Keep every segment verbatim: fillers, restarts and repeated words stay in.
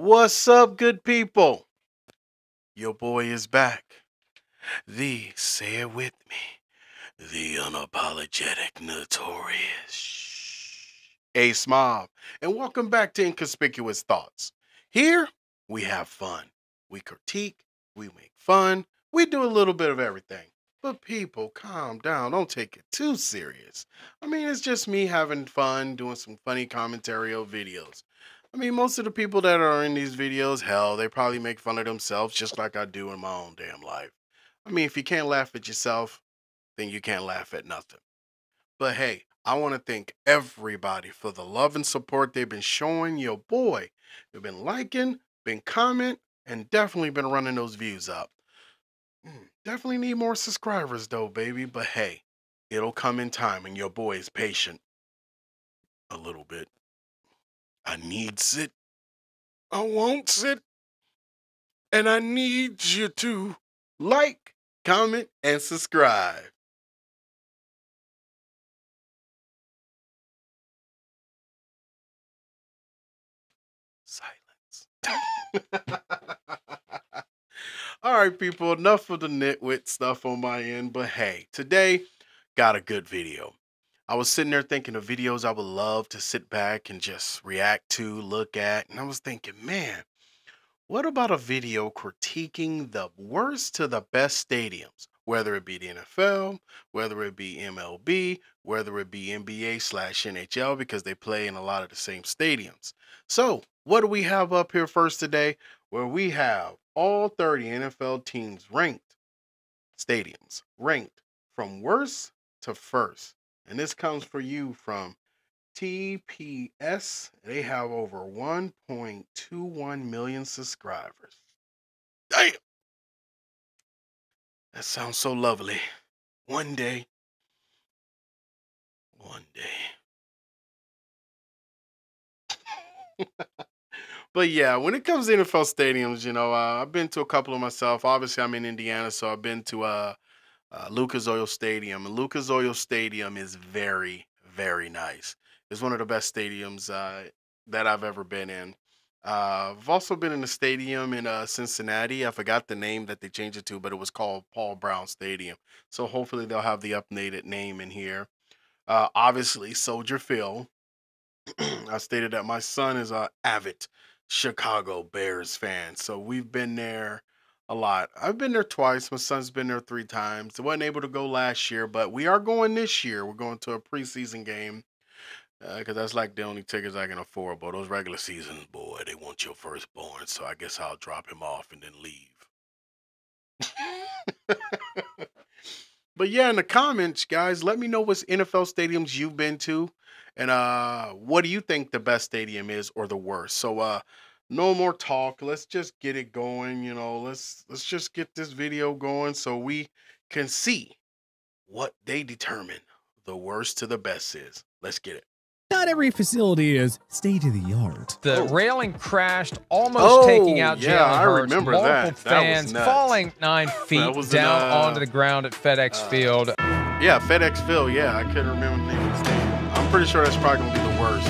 What's up, good people? Your boy is back. The, say it with me, the unapologetic, notorious Ace Mob. And welcome back to Inconspicuous Thoughts. Here, we have fun. We critique, we make fun, we do a little bit of everything. But people, calm down. Don't take it too serious. I mean, it's just me having fun, doing some funny commentary on videos. I mean, most of the people that are in these videos, hell, they probably make fun of themselves just like I do in my own damn life. I mean, if you can't laugh at yourself, then you can't laugh at nothing. But hey, I want to thank everybody for the love and support they've been showing your boy. They've been liking, been commenting, and definitely been running those views up. Mm, definitely need more subscribers though, baby. But hey, it'll come in time and your boy is patient. A little bit. I needs it, I wants it, and I need you to like, comment, and subscribe. Silence. All right, people, enough of the nitwit stuff on my end, but hey, today, got a good video. I was sitting there thinking of videos I would love to sit back and just react to, look at. And I was thinking, man, what about a video critiquing the worst to the best stadiums, whether it be the N F L, whether it be M L B, whether it be N B A slash N H L, because they play in a lot of the same stadiums. So what do we have up here first today? Where we have all thirty N F L teams ranked, stadiums ranked from worst to first. And this comes for you from T P S. They have over one point two one million subscribers. Damn! That sounds so lovely. One day. One day. But yeah, when it comes to N F L stadiums, you know, uh, I've been to a couple of myself. Obviously, I'm in Indiana, so I've been to... Uh, Uh, Lucas Oil Stadium. And Lucas Oil Stadium is very, very nice. It's one of the best stadiums uh, that I've ever been in. Uh, I've also been in a stadium in uh, Cincinnati. I forgot the name that they changed it to, but it was called Paul Brown Stadium. So hopefully they'll have the updated name in here. Uh, obviously, Soldier Field. I stated that my son is an avid Chicago Bears fan. So we've been there a lot. I've been there twice. My son's been there three times. I wasn't able to go last year, but we are going this year. We're going to a preseason game because uh, that's like the only tickets I can afford. But those regular seasons, boy, they want your firstborn. So I guess I'll drop him off and then leave. But yeah, in the comments, guys, let me know what N F L stadiums you've been to, and uh, what do you think the best stadium is or the worst? So, uh. No more talk. Let's just get it going. You know, let's let's just get this video going so we can see what they determine the worst to the best is. Let's get it. Not every facility is state-of-the-art. The oh. railing crashed, almost oh, taking out Jalen yeah, Hurts. I remember multiple that. fans that was falling nine feet down an, uh, onto the ground at FedEx uh, Field. Yeah, FedEx Field. Yeah, I couldn't remember the name of the stadium. I'm pretty sure that's probably going to be the worst.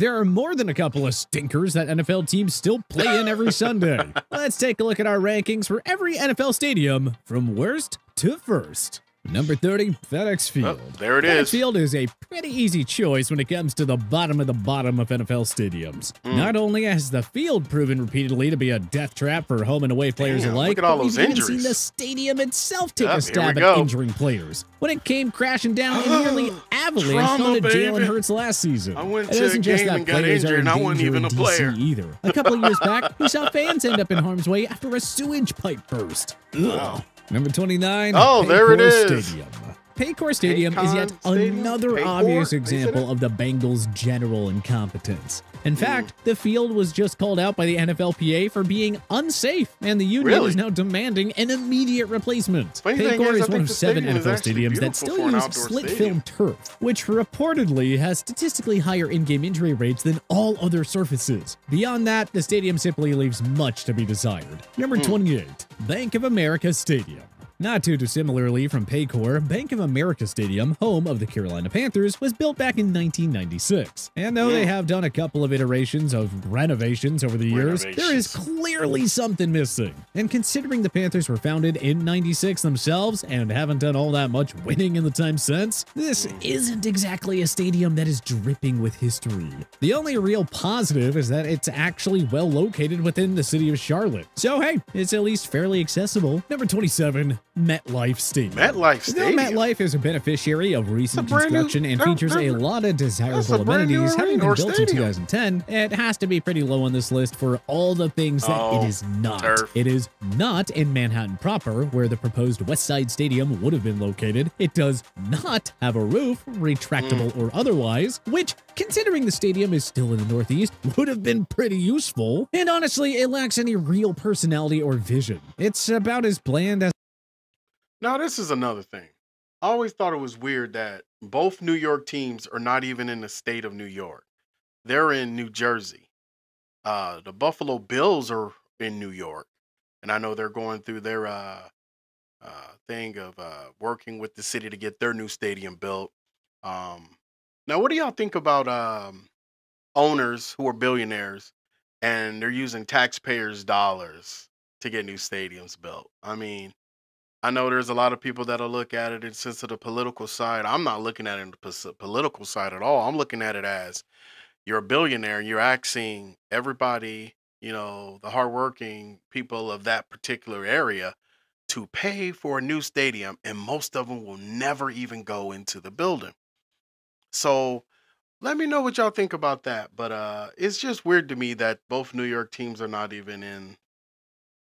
There are more than a couple of stinkers that N F L teams still play in every Sunday. Let's take a look at our rankings for every N F L stadium from worst to first. Number thirty, FedEx Field. Oh, there it FedEx is. FedEx Field is a pretty easy choice when it comes to the bottom of the bottom of N F L stadiums. Mm. Not only has the field proven repeatedly to be a death trap for home and away players Damn, alike, look at all but those we've injuries. even seen the stadium itself take yep, a stab at injuring players when it came crashing down in nearly avalanche onto Jalen Hurts last season. I went it to isn't a just game that and got injured, and I wasn't even a player either. A couple of years back, we saw fans end up in harm's way after a sewage pipe burst. Wow. Number twenty-nine, oh, Paycor there it is. Stadium. Paycor Stadium Paycon is yet Stadium? another Paycor? obvious example of the Bengals' general incompetence. In fact, mm. the field was just called out by the N F L P A for being unsafe, and the union really? is now demanding an immediate replacement. Paycor is, is one of seven N F L stadiums that still use split stadium. film turf, which reportedly has statistically higher in-game injury rates than all other surfaces. Beyond that, the stadium simply leaves much to be desired. Number mm. twenty-eight, Bank of America Stadium. Not too dissimilarly from Paycor, Bank of America Stadium, home of the Carolina Panthers, was built back in nineteen ninety-six. And though they have done a couple of iterations of renovations over the years, there is clearly something missing. And considering the Panthers were founded in ninety-six themselves and haven't done all that much winning in the time since, this isn't exactly a stadium that is dripping with history. The only real positive is that it's actually well located within the city of Charlotte. So hey, it's at least fairly accessible. Number twenty-seven, MetLife Stadium. MetLife Stadium. Now, MetLife is a beneficiary of recent construction new, and features a lot of desirable amenities. Having been built stadium. in two thousand ten, it has to be pretty low on this list for all the things that oh, it is not. Turf. It is not in Manhattan proper, where the proposed West Side Stadium would have been located. It does not have a roof, retractable mm. or otherwise, which, considering the stadium is still in the Northeast, would have been pretty useful. And honestly, it lacks any real personality or vision. It's about as bland as... Now, this is another thing. I always thought it was weird that both New York teams are not even in the state of New York. They're in New Jersey. Uh, the Buffalo Bills are in New York. And I know they're going through their uh, uh, thing of uh, working with the city to get their new stadium built. Um, now, what do y'all think about um, owners who are billionaires and they're using taxpayers' dollars to get new stadiums built? I mean... I know there's a lot of people that'll look at it in sense of the political side. I'm not looking at it in the political side at all. I'm looking at it as you're a billionaire and you're asking everybody, you know, the hardworking people of that particular area to pay for a new stadium, and most of them will never even go into the building. So let me know what y'all think about that. But uh, it's just weird to me that both New York teams are not even in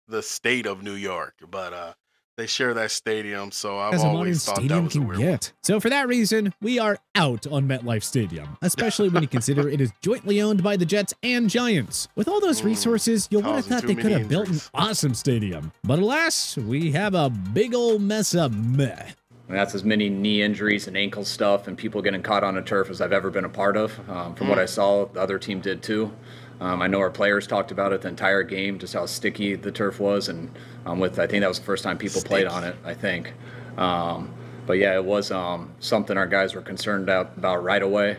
the state of New York. But, uh, they share that stadium, so I've always thought that was a weird one. So for that reason, we are out on MetLife Stadium, especially when you consider it is jointly owned by the Jets and Giants. With all those resources, you would have thought they could have built an awesome stadium. But alas, we have a big old mess of meh. That's as many knee injuries and ankle stuff and people getting caught on a turf as I've ever been a part of. Um, from mm. what I saw, the other team did too. Um, I know our players talked about it the entire game, just how sticky the turf was, and um, with I think that was the first time people Sticky. played on it, I think. Um, but yeah, it was um, something our guys were concerned about right away,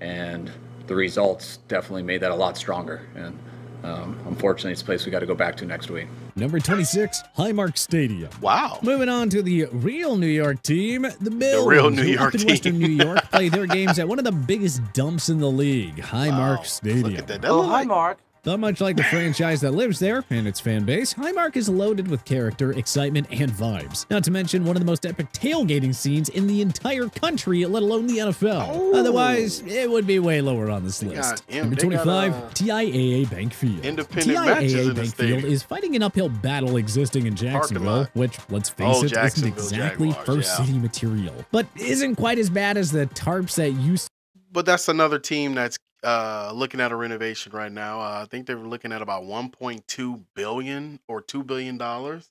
and the results definitely made that a lot stronger. And um, unfortunately, it's a place we got to go back to next week. Number twenty-six, Highmark Stadium. Wow. Moving on to the real New York team, the Bills. The real New York team. Western New York play their games at one of the biggest dumps in the league, Highmark wow. Stadium. Look at that. Oh, Highmark. Though much like the franchise that lives there and its fan base, Highmark is loaded with character, excitement, and vibes. Not to mention one of the most epic tailgating scenes in the entire country, let alone the N F L. Oh. Otherwise, it would be way lower on this list. Yeah, Number twenty-five, got, uh, T I A A Bank Field. Independent T I A A matches Bank in Field is fighting an uphill battle existing in Jacksonville, which, let's face oh, it, isn't exactly Jaguars, first yeah. city material, but isn't quite as bad as the tarps that used. But that's another team that's Uh, looking at a renovation right now. Uh, I think they were looking at about one point two billion dollars or two billion dollars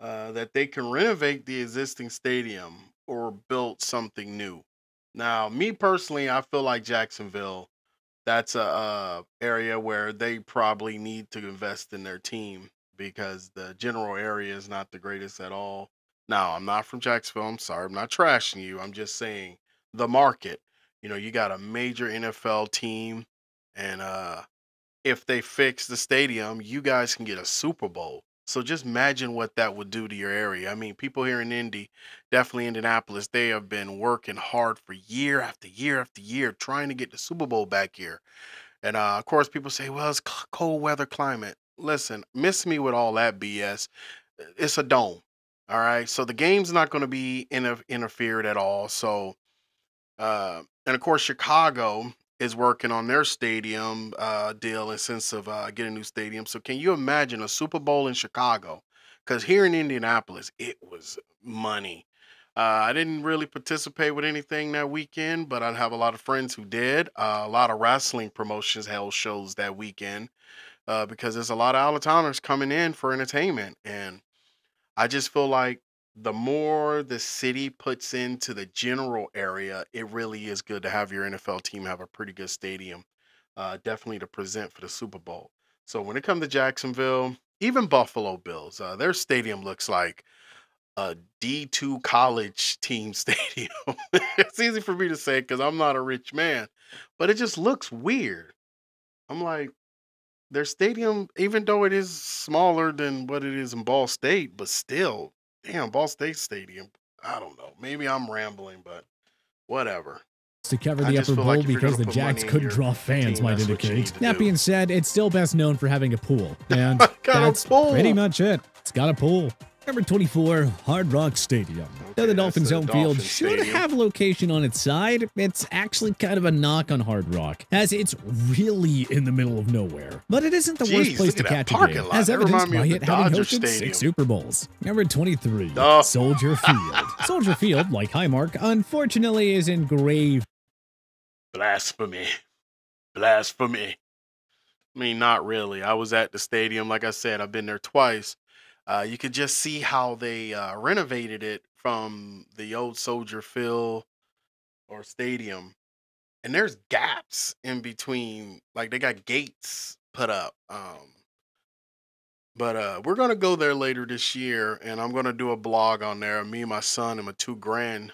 uh, that they can renovate the existing stadium or build something new. Now, me personally, I feel like Jacksonville, that's a, a area where they probably need to invest in their team because the general area is not the greatest at all. Now, I'm not from Jacksonville. I'm sorry. I'm not trashing you. I'm just saying the market. You know, you got a major N F L team, and uh, if they fix the stadium, you guys can get a Super Bowl. So just imagine what that would do to your area. I mean, people here in Indy, definitely Indianapolis, they have been working hard for year after year after year trying to get the Super Bowl back here. And, uh, of course, people say, well, it's cold weather climate. Listen, miss me with all that B S. It's a dome, all right? So the game's not going to be inter- interfered at all. So, uh, and, of course, Chicago is working on their stadium uh, deal in sense of uh, getting a new stadium. So can you imagine a Super Bowl in Chicago? Because here in Indianapolis, it was money. Uh, I didn't really participate with anything that weekend, but I have a lot of friends who did. Uh, a lot of wrestling promotions held shows that weekend uh, because there's a lot of out-of-towners coming in for entertainment. And I just feel like the more the city puts into the general area, it really is good to have your N F L team have a pretty good stadium, uh, definitely to present for the Super Bowl. So when it comes to Jacksonville, even Buffalo Bills, uh, their stadium looks like a D two college team stadium. It's easy for me to say because I'm not a rich man, but it just looks weird. I'm like, their stadium, even though it is smaller than what it is in Ball State, but still, damn, Ball State Stadium. I don't know. Maybe I'm rambling, but whatever. To cover the upper bowl like because the Jacks couldn't draw fans, might indicate. That being said, it's still best known for having a pool. And got that's a pool. Pretty much it. It's got a pool. Number twenty-four, Hard Rock Stadium. Okay, though the Dolphins' home Dolphin field should stadium. have location on its side, it's actually kind of a knock on Hard Rock, as it's really in the middle of nowhere. But it isn't the Jeez, worst place to catch a game, lot. as evidenced by it having hosted stadium. six Super Bowls. Number twenty-three, oh. Soldier Field. Soldier Field, like Highmark, unfortunately is in grave blasphemy. Blasphemy. I mean, not really. I was at the stadium, like I said, I've been there twice. Uh, you could just see how they uh, renovated it from the old Soldier Field or stadium. And there's gaps in between. Like, they got gates put up. Um, but uh, we're going to go there later this year, and I'm going to do a blog on there. Me and my son and my two grand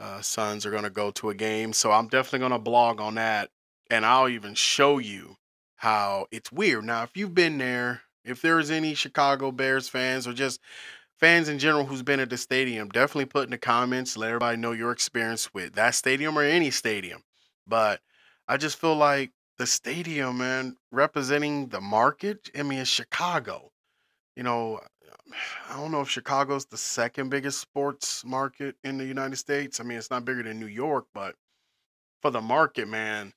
uh, sons are going to go to a game. So I'm definitely going to blog on that, and I'll even show you how it's weird. Now, if you've been there, if there's any Chicago Bears fans or just fans in general who's been at the stadium, definitely put in the comments. Let everybody know your experience with that stadium or any stadium. But I just feel like the stadium, man, representing the market, I mean, it's Chicago. You know, I don't know if Chicago's the second biggest sports market in the United States. I mean, it's not bigger than New York, but for the market, man,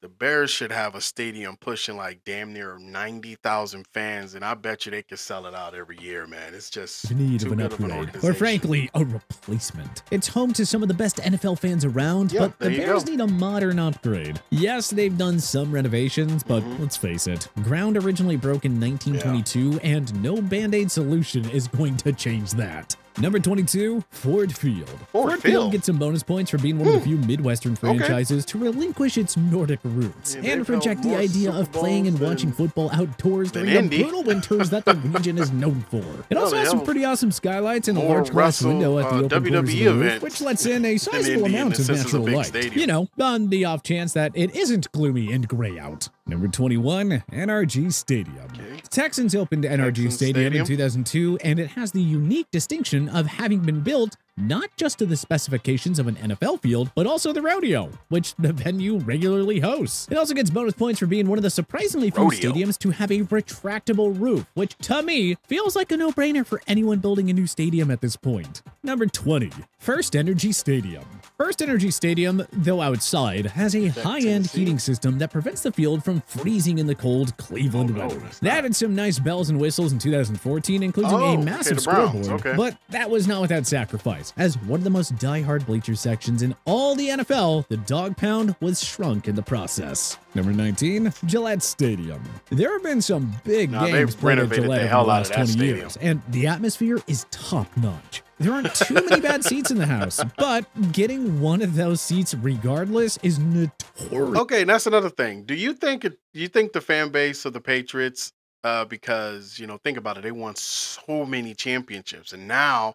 the Bears should have a stadium pushing like damn near ninety thousand fans, and I bet you they could sell it out every year, man. It's just the need of an upgrade, or frankly, a replacement. It's home to some of the best N F L fans around, yep, but the Bears go. need a modern upgrade. Yes, they've done some renovations, but mm-hmm. let's face it, ground originally broke in nineteen twenty-two, yeah. and no Band-Aid solution is going to change that. Number twenty-two, Ford Field. Ford, Ford Field. Field gets some bonus points for being one of the few Midwestern franchises okay. to relinquish its Nordic roots yeah, and reject the idea of playing and watching football outdoors during Indy. the brutal winters that the region is known for. It also has some pretty awesome skylights and a large glass window at the uh, open W W E event, which lets in a sizable in amount of natural light. Stadium. You know, on the off chance that it isn't gloomy and gray out. Number twenty-one, N R G Stadium. Okay. The Texans opened N R G Stadium, Stadium in two thousand two, and it has the unique distinction of having been built not just to the specifications of an N F L field, but also the rodeo, which the venue regularly hosts. It also gets bonus points for being one of the surprisingly few rodeo. stadiums to have a retractable roof, which to me feels like a no-brainer for anyone building a new stadium at this point. Number twenty, First Energy Stadium. First Energy Stadium, though outside, has a high-end heating system that prevents the field from freezing in the cold Cleveland oh, no, weather. They added some nice bells and whistles in two thousand fourteen, including oh, a massive okay, scoreboard, okay. but that was not without sacrifice. As one of the most die-hard bleacher sections in all the N F L, the dog pound was shrunk in the process. Number nineteen, Gillette Stadium. There have been some big nah, games played at Gillette in the last twenty years, and the atmosphere is top-notch. There aren't too many bad seats in the house, but getting one of those seats regardless is notorious. Okay, that's another thing. Do you think it, you think the fan base of the Patriots, uh, because, you know, think about it, they won so many championships, and now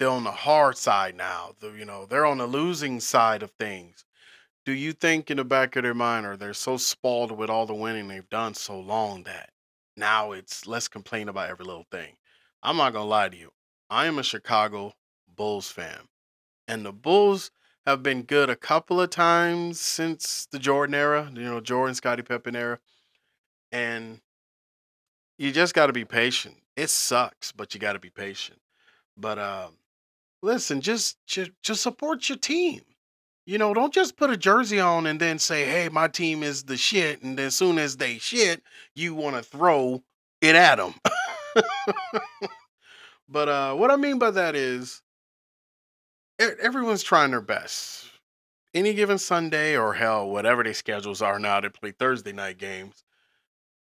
they're on the hard side now. The, you know, they're on the losing side of things. Do you think in the back of their mind, or they're so spoiled with all the winning they've done so long that now it's let's complain about every little thing? I'm not going to lie to you. I am a Chicago Bulls fan. And the Bulls have been good a couple of times since the Jordan era, you know, Jordan, Scottie Pippen era. And you just got to be patient. It sucks, but you got to be patient. But, um, listen, just, just just support your team. You know, don't just put a jersey on and then say, hey, my team is the shit. And then as soon as they shit, you want to throw it at them. But uh, what I mean by that is everyone's trying their best. Any given Sunday or hell, whatever their schedules are now, they play Thursday night games.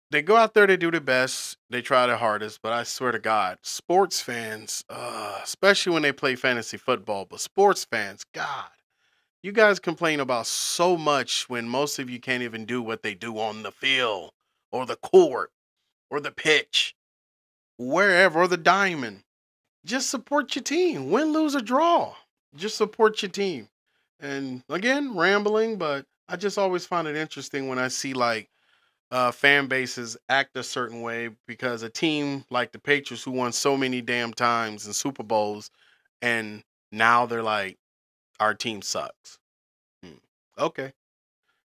They go out there, they do their best, they try their hardest, but I swear to God, sports fans, uh, especially when they play fantasy football, but sports fans, God, you guys complain about so much when most of you can't even do what they do on the field or the court or the pitch, wherever, or the diamond. just support your team. Win, lose, or draw. Just support your team. And again, rambling, but I just always find it interesting when I see like uh, fan bases act a certain way because a team like the Patriots, who won so many damn times in Super Bowls, and now they're like, our team sucks. Hmm. Okay.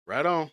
Right on.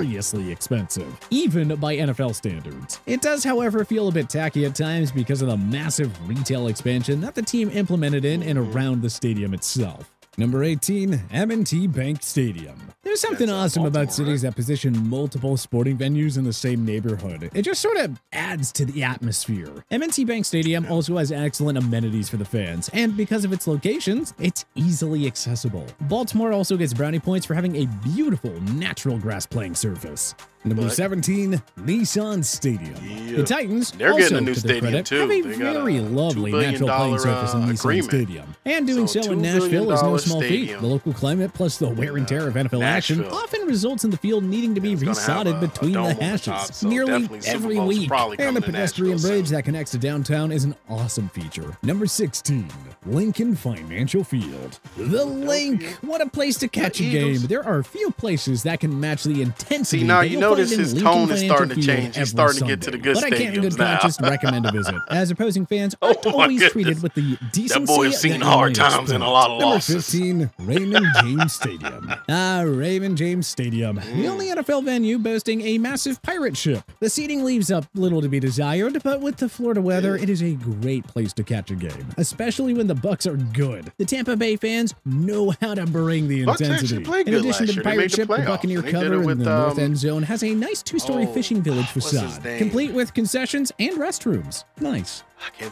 Seriously expensive, even by N F L standards. It does, however, feel a bit tacky at times because of the massive retail expansion that the team implemented in and around the stadium itself. Number eighteen, M and T Bank Stadium. There's something That's awesome about cities that position multiple sporting venues in the same neighborhood. It just sort of adds to the atmosphere. M and T Bank Stadium also has excellent amenities for the fans, and because of its locations, it's easily accessible. Baltimore also gets brownie points for having a beautiful natural grass playing surface. Number seventeen, Nissan Stadium. Yeah. The Titans, They're also getting a new to their credit, too. have a they very lovely natural playing surface in uh, Nissan agreement. Stadium. And doing so, so in Nashville is no small feat. The local climate plus the wear and tear of N F L Nashville. action often results in the field needing to be yeah, resodded between the hashes top, so nearly every week. And the pedestrian Nashville bridge soon. that connects to downtown is an awesome feature. Number sixteen, Lincoln Financial Field. The Link. What a place to catch the a game. There are few places that can match the intensity. See, now you know Notice his tone is starting to change. He's starting to get to the good stadiums now. But I can't in good conscience recommend a visit, as opposing fans aren't always treated with the decency. That boy has seen hard times and a lot of losses. Number fifteen, Raymond James Stadium. Ah, Raymond James Stadium. The only N F L venue boasting a massive pirate ship. The seating leaves up little to be desired, but with the Florida weather, it is a great place to catch a game, especially when the Bucs are good. The Tampa Bay fans know how to bring the intensity. In addition to the pirate ship, the Buccaneer cover in the north end zone has a nice two-story oh, fishing village facade, complete with concessions and restrooms. Nice.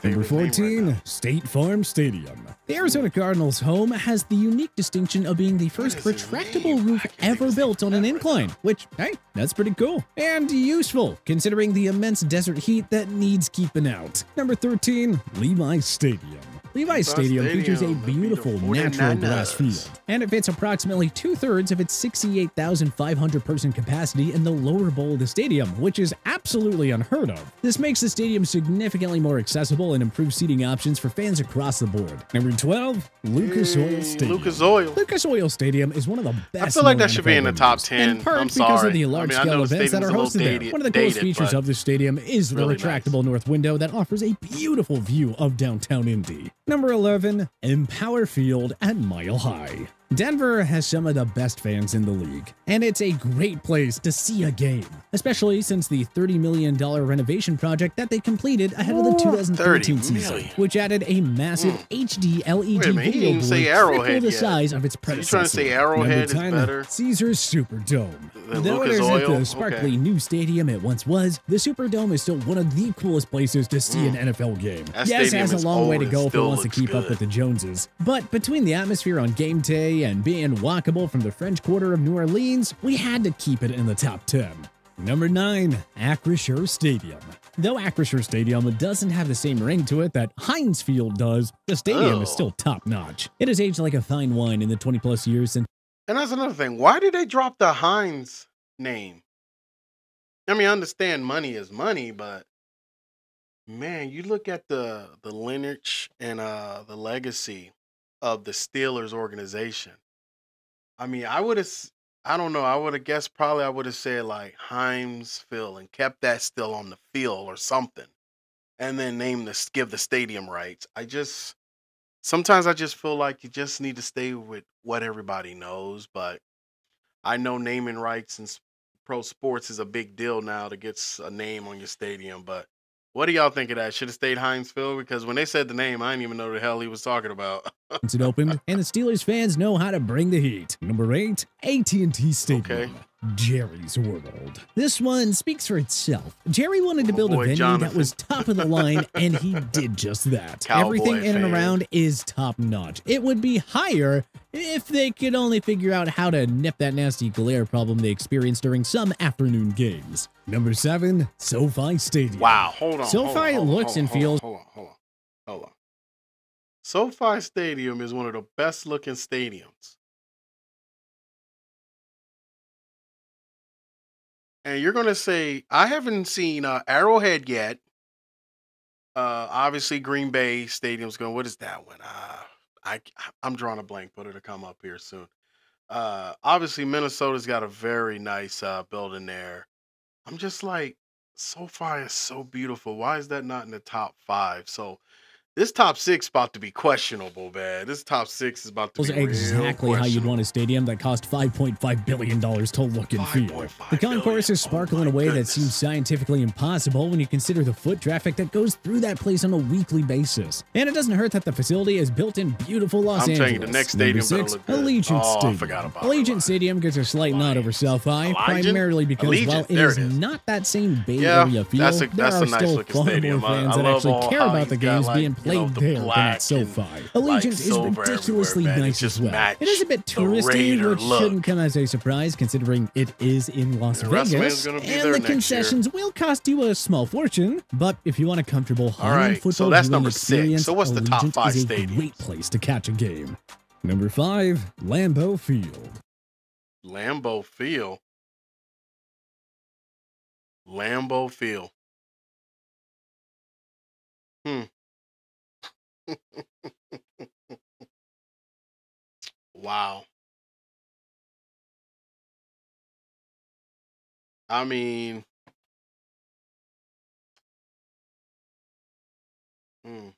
Number fourteen, right State Farm Stadium. The Arizona Cardinals' home has the unique distinction of being the first retractable roof ever built on an incline, which, hey, that's pretty cool and useful, considering the immense desert heat that needs keeping out. Number thirteen, Levi Stadium. Levi Stadium features a beautiful natural grass field, and it fits approximately two-thirds of its sixty-eight thousand five hundred person capacity in the lower bowl of the stadium, which is absolutely unheard of. This makes the stadium significantly more accessible and improves seating options for fans across the board. Number twelve, Lucas Oil Stadium. Lucas Oil. Lucas Oil Stadium is one of the best. I feel like that should be in the top ten. In part I'm sorry. because of the large-scale I mean, events that are hosted dated, there. One of the coolest features of the stadium is the really retractable nice. north window that offers a beautiful view of downtown Indy. Number eleven, Empower Field at Mile High. Denver has some of the best fans in the league, and it's a great place to see a game, especially since the thirty million dollar renovation project that they completed ahead of the two thousand thirteen season, which added a massive mm. H D L E D minute, video board triple the yet. size of its predecessor. He's trying to say Arrowhead Number ten, is better. Caesars Superdome. The Though it isn't the sparkly okay. new stadium it once was, the Superdome is still one of the coolest places to see mm. an N F L game. That yes, it has a long way to go if it wants to keep good. up with the Joneses, but between the atmosphere on game day and being walkable from the French Quarter of New Orleans, we had to keep it in the top ten. Number nine, Acrisure Stadium. Though Acrisure Stadium doesn't have the same ring to it that Heinz Field does, the stadium oh. is still top-notch. It has aged like a fine wine in the twenty plus years since... And that's another thing. Why did they drop the Heinz name? I mean, I understand money is money, but man, you look at the, the lineage and uh, the legacy of the Steelers organization. I mean, I would have, I don't know, I would have guessed probably I would have said like Heinz Field and kept that still on the field or something, and then name the, give the stadium rights. I just, sometimes I just feel like you just need to stay with what everybody knows, but I know naming rights in pro sports is a big deal now to get a name on your stadium, but what do y'all think of that? Should have stayed Heinz Field, because when they said the name, I didn't even know the hell he was talking about. Once it opened, and the Steelers fans know how to bring the heat. Number eight, A T and T Stadium. Okay. Jerry's World. This one speaks for itself. Jerry wanted to build oh boy, a venue Jonathan. that was top of the line, and he did just that. Cowboy Everything in fan. and around is top-notch. It would be higher if they could only figure out how to nip that nasty glare problem they experienced during some afternoon games. Number seven, SoFi Stadium. Wow, hold on. SoFi hold on, hold on, looks hold on, and feels... Hold on, hold on, hold on. SoFi Stadium is one of the best-looking stadiums. And you're going to say, I haven't seen uh, Arrowhead yet. Uh, obviously, Green Bay Stadium's going. What is that one? Uh, I I'm drawing a blank, but it'll come up here soon. Uh, obviously, Minnesota's got a very nice uh, building there. I'm just like, SoFi is so beautiful. Why is that not in the top five? So this top six is about to be questionable, man. This top six is about to be exactly how you'd want a stadium that cost five point five billion dollars to look and feel. The concourse is sparkling in a way that seems scientifically impossible when you consider the foot traffic that goes through that place on a weekly basis. And it doesn't hurt that the facility is built in beautiful Los Angeles. I'm telling you, the next stadium is going to look good. Allegiant Stadium. I forgot about Allegiant Stadium gets a slight nod over SoFi, primarily because while it is not that same Bay Area feel, there are still Baltimore fans that actually care about the games being played. Played you know, the there it's so far. Allegiant is ridiculously nice as well. It is a bit touristy, which look. shouldn't come as a surprise considering it is in Las and Vegas. And the concessions year. will cost you a small fortune, but if you want a comfortable home right, football so that's number experience, six. So what's the Allegiant top five is a stadiums? Great place to catch a game. Number five, Lambeau Field. Lambeau Field. Lambeau Field. Hmm. Wow. I mean, hmm.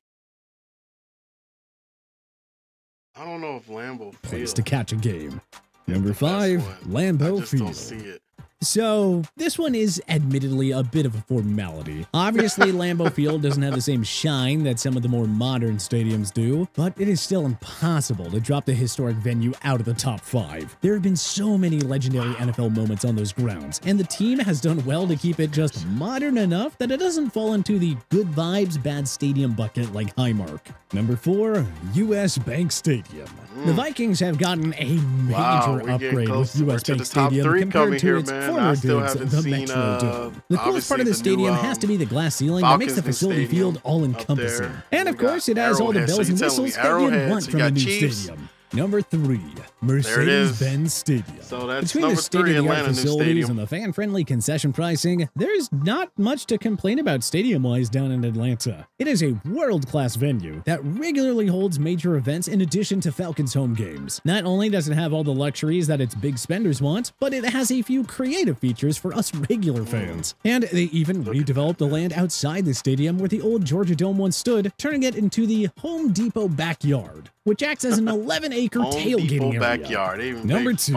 I don't know if Lambeau Field place to catch a game. Number five, Lambeau Field. I just don't see it. So, this one is admittedly a bit of a formality. Obviously, Lambeau Field doesn't have the same shine that some of the more modern stadiums do, but it is still impossible to drop the historic venue out of the top five. There have been so many legendary N F L moments on those grounds, and the team has done well to keep it just modern enough that it doesn't fall into the good vibes, bad stadium bucket like Highmark. Number four, U S. Bank Stadium. Mm. The Vikings have gotten a major wow, upgrade with U S. Bank Stadium compared to here, its man. former dudes, the seen, Metro uh, Dome. The coolest part of the stadium new, um, has to be the glass ceiling Falcons that makes the facility field all-encompassing. And of course, it has all the bells and whistles that you'd want from a new stadium. Number three, Mercedes Benz Stadium. So that's between the state-of-the-art facilities and the fan-friendly concession pricing, there's not much to complain about stadium-wise down in Atlanta. It is a world-class venue that regularly holds major events in addition to Falcons home games. Not only does it have all the luxuries that its big spenders want, but it has a few creative features for us regular fans. And they even redeveloped the land outside the stadium where the old Georgia Dome once stood, turning it into the Home Depot backyard, which acts as an eleven acre tailgating area. Backyard, even Number two,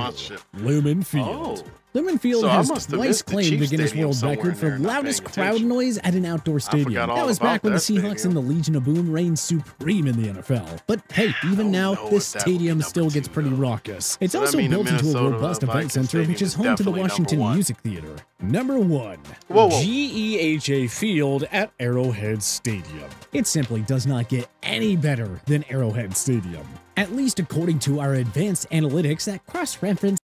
Lumen Field. Oh. Lumen Field so has twice claimed the, the Guinness World Record for loudest crowd attention. noise at an outdoor stadium. That was back when the Seahawks stadium. and the Legion of Boom reigned supreme in the N F L. But hey, even now, this stadium still gets pretty though. raucous. It's so also built into a robust event center, stadium which is home to the Washington Music Theater. Number one, whoa, whoa. G E H A Field at Arrowhead Stadium. It simply does not get any better than Arrowhead Stadium, at least according to our advanced analytics that cross-reference.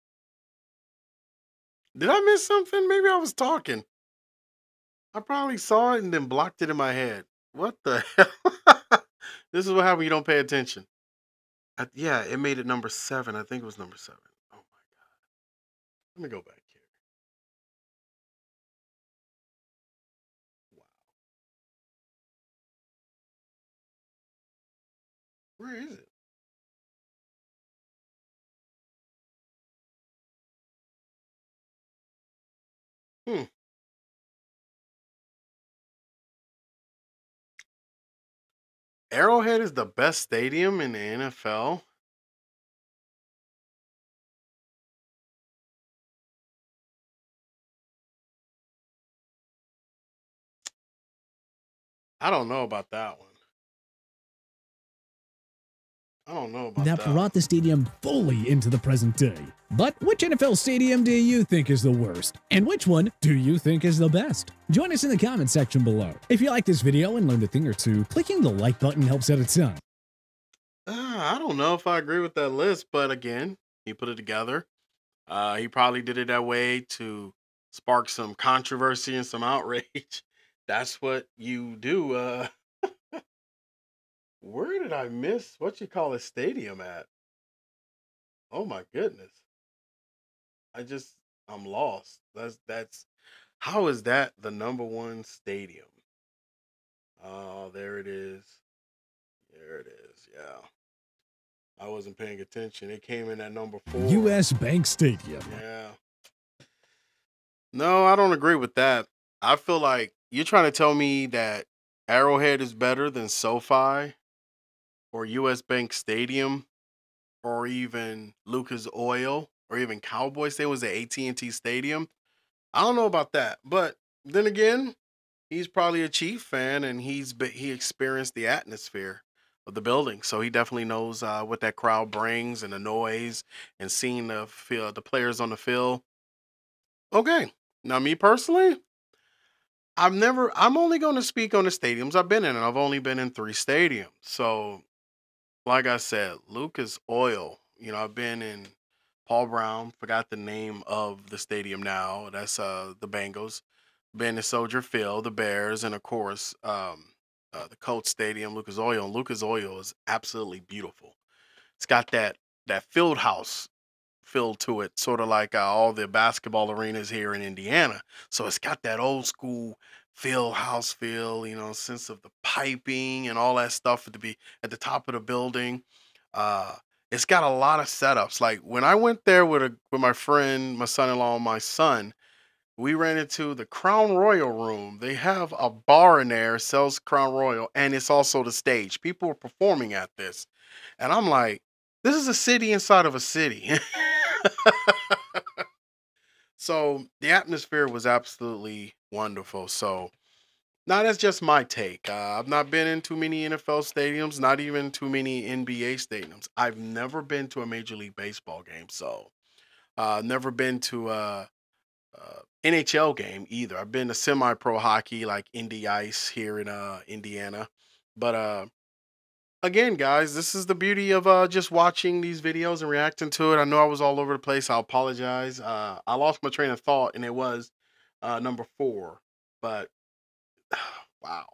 Did I miss something? Maybe I was talking. I probably saw it and then blocked it in my head. What the hell? This is what happens when you don't pay attention. I, yeah, it made it number seven. I think it was number seven. Oh, my God. Let me go back here. Wow. Where is it? Hmm. Arrowhead is the best stadium in the N F L. I don't know about that one. I don't know about that. That brought the stadium fully into the present day. But which N F L stadium do you think is the worst? And which one do you think is the best? Join us in the comment section below. If you like this video and learned a thing or two, clicking the like button helps out a ton. Uh, I don't know if I agree with that list, but again, he put it together. Uh, he probably did it that way to spark some controversy and some outrage. That's what you do. Uh, Where did I miss what you call a stadium at? Oh my goodness. I just, I'm lost. That's, that's, how is that the number one stadium? Oh, there it is. There it is. Yeah. I wasn't paying attention. It came in at number four. U S. Bank Stadium. Yeah. No, I don't agree with that. I feel like you're trying to tell me that Arrowhead is better than SoFi or U S. Bank Stadium or even Lucas Oil or even Cowboy Stadium. Was the A T and T Stadium? I don't know about that. But then again, he's probably a Chief fan, and he's he experienced the atmosphere of the building, so he definitely knows uh, what that crowd brings and the noise and seeing the field, the players on the field. Okay, now me personally, I've never. I'm only going to speak on the stadiums I've been in, and I've only been in three stadiums. So, like I said, Lucas Oil. You know, I've been in Paul Brown. Forgot the name of the stadium now. That's uh the Bengals. Been to Soldier Field, the Bears, and of course. Um, Uh, the Colts Stadium, Lucas Oil. And Lucas Oil is absolutely beautiful. It's got that that field house feel to it, sort of like uh, all the basketball arenas here in Indiana. So it's got that old school field house feel, you know, sense of the piping and all that stuff to be at the top of the building. Uh, it's got a lot of setups. Like when I went there with a with my friend, my son-in-law, and my son. We ran into the Crown Royal room. They have a bar in there, sells Crown Royal, and it's also the stage. People are performing at this. And I'm like, this is a city inside of a city. So the atmosphere was absolutely wonderful. So now that's just my take. Uh, I've not been in too many N F L stadiums, not even too many N B A stadiums. I've never been to a Major League Baseball game. So uh, never been to uh, uh, N H L game either. I've been to semi-pro hockey like Indy Ice here in uh, Indiana. But uh, again, guys, this is the beauty of uh, just watching these videos and reacting to it. I know I was all over the place. I apologize. Uh, I lost my train of thought, and it was uh, number four. But, uh, wow.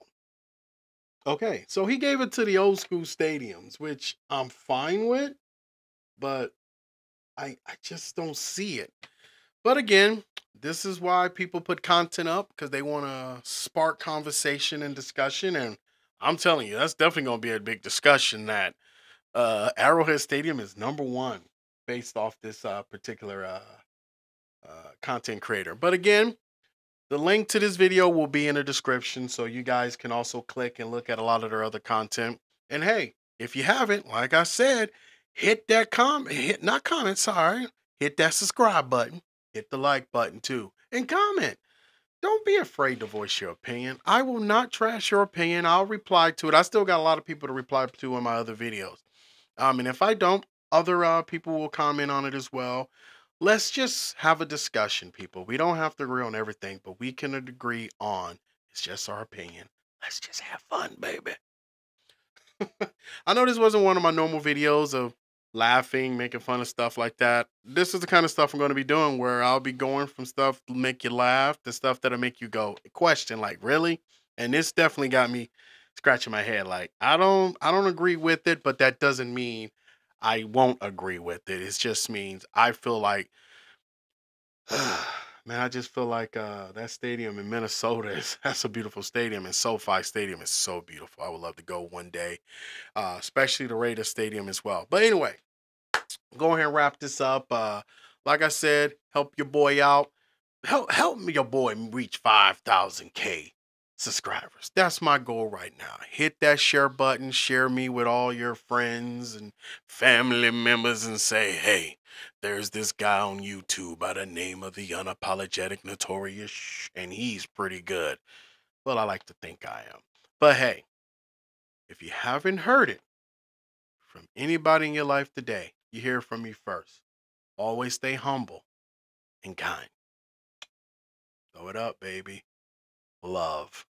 Okay, so he gave it to the old school stadiums, which I'm fine with, but I, I just don't see it. But again, this is why people put content up, because they want to spark conversation and discussion. And I'm telling you, that's definitely going to be a big discussion that uh, Arrowhead Stadium is number one based off this uh, particular uh, uh, content creator. But again, the link to this video will be in the description, so you guys can also click and look at a lot of their other content. And hey, if you haven't, like I said, hit that comment, hit not comment, sorry, hit that subscribe button. Hit the like button too, and comment. Don't be afraid to voice your opinion. I will not trash your opinion. I'll reply to it. I still got a lot of people to reply to in my other videos. Um, and if I don't, other uh, people will comment on it as well. Let's just have a discussion, people. We don't have to agree on everything, but we can agree on it's just our opinion. Let's just have fun, baby. I know this wasn't one of my normal videos of laughing, making fun of stuff like that. This is the kind of stuff I'm going to be doing, where I'll be going from stuff to make you laugh to stuff that'll make you go question, like, really? And this definitely got me scratching my head. Like, I don't, I don't agree with it, but that doesn't mean I won't agree with it. It just means I feel like, uh, man, I just feel like uh, that stadium in Minnesota is that's a beautiful stadium, and SoFi Stadium is so beautiful. I would love to go one day, uh, especially the Raiders Stadium as well. But anyway, go ahead and wrap this up. Uh, like I said, help your boy out. Help help me, your boy, reach five thousand K subscribers. That's my goal right now. Hit that share button. Share me with all your friends and family members, and say, hey, there's this guy on YouTube by the name of the Unapologetic Notorious, and he's pretty good. Well, I like to think I am. But hey, if you haven't heard it from anybody in your life today, you hear it from me first. Always stay humble and kind. Throw it up, baby. Love.